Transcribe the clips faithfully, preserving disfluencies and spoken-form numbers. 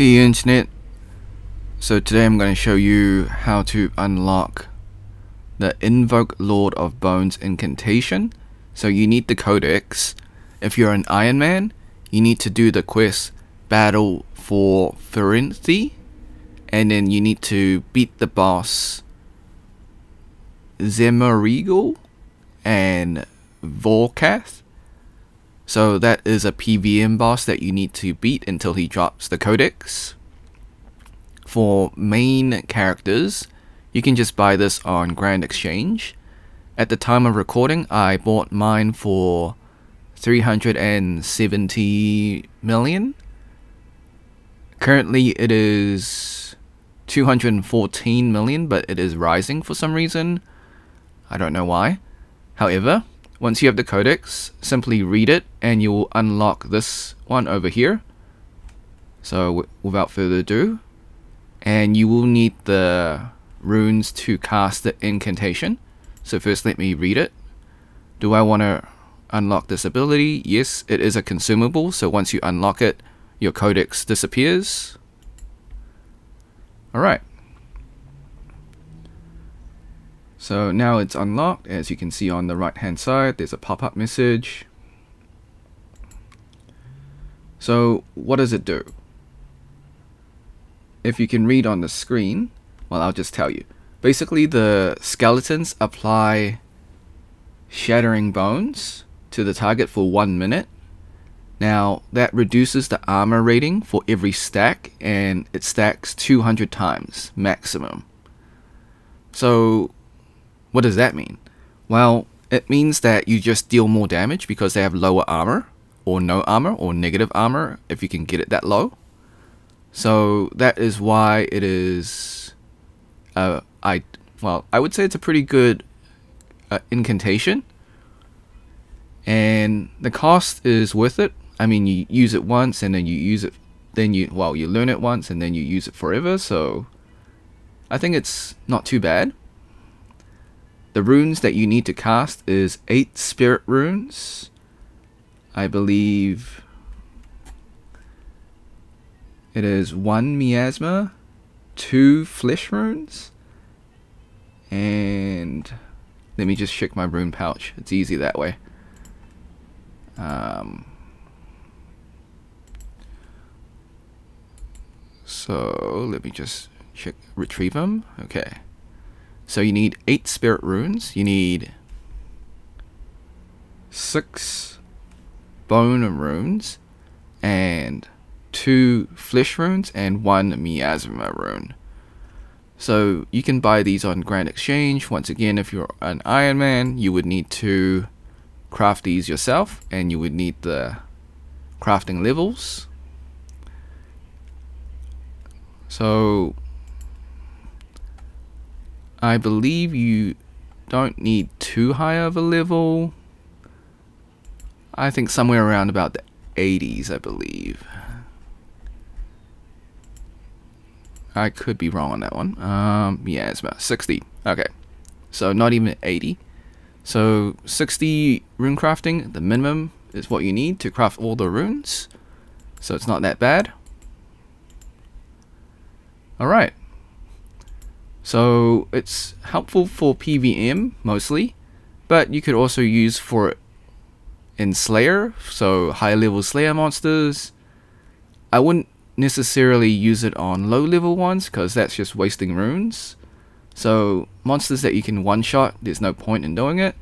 Hey internet, so today I'm going to show you how to unlock the Invoke Lord of Bones incantation. So you need the codex. If you're an Iron Man, you need to do the quest Battle for Ferenthi, and then you need to beat the boss Zemoregal and Vorkath. So that is a P V M boss that you need to beat until he drops the codex. For main characters, you can just buy this on Grand Exchange. At the time of recording, I bought mine for three hundred seventy million. Currently it is two hundred fourteen million, but it is rising for some reason. I don't know why. However, once you have the codex, simply read it and you will unlock this one over here. So without further ado, and you will need the runes to cast the incantation. So first let me read it. Do I want to unlock this ability? Yes, it is a consumable, so once you unlock it, your codex disappears. Alright. So now it's unlocked. As you can see on the right hand side, there's a pop-up message. So what does it do? If you can read on the screen, well, I'll just tell you. Basically, the skeletons apply shattering bones to the target for one minute. Now that reduces the armor rating for every stack, and it stacks two hundred times maximum. So what does that mean? Well, it means that you just deal more damage because they have lower armor, or no armor, or negative armor if you can get it that low. So that is why it is, uh, I well, I would say it's a pretty good uh, incantation. And the cost is worth it. I mean, you use it once, and then you use it, then you well, you learn it once, and then you use it forever. So I think it's not too bad. The runes that you need to cast is eight spirit runes. I believe it is one miasma, two flesh runes, and let me just check my rune pouch. It's easy that way. Um, so let me just check, retrieve them. Okay. So you need eight spirit runes, you need six bone runes, and two flesh runes, and one miasma rune. So you can buy these on Grand Exchange. Once again, if you're an Iron Man, you would need to craft these yourself, and you would need the crafting levels. So I believe you don't need too high of a level. I think somewhere around about the eighties, I believe. I could be wrong on that one. Um, yeah, it's about sixty. Okay, so not even eighty. So sixty rune crafting, the minimum, is what you need to craft all the runes. So it's not that bad. Alright. So it's helpful for P V M mostly, but you could also use for it in Slayer, so high level Slayer monsters. I wouldn't necessarily use it on low level ones because that's just wasting runes. So monsters that you can one shot, there's no point in doing it,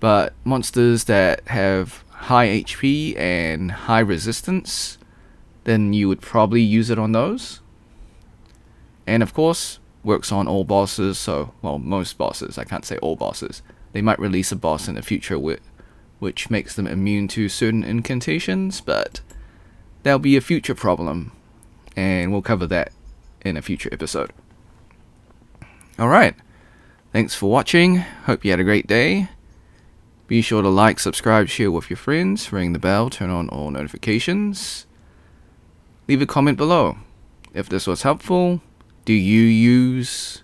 but monsters that have high H P and high resistance, then you would probably use it on those. And of course, works on all bosses, so, well, most bosses, I can't say all bosses. They might release a boss in the future with, which makes them immune to certain incantations, but that'll be a future problem, and we'll cover that in a future episode. Alright, thanks for watching, hope you had a great day. Be sure to like, subscribe, share with your friends, ring the bell, turn on all notifications. Leave a comment below if this was helpful. Do you use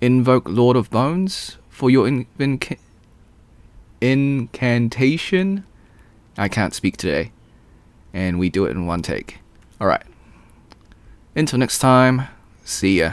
Invoke Lord of Bones for your in inca incantation? I can't speak today, and we do it in one take. Alright. Until next time, see ya.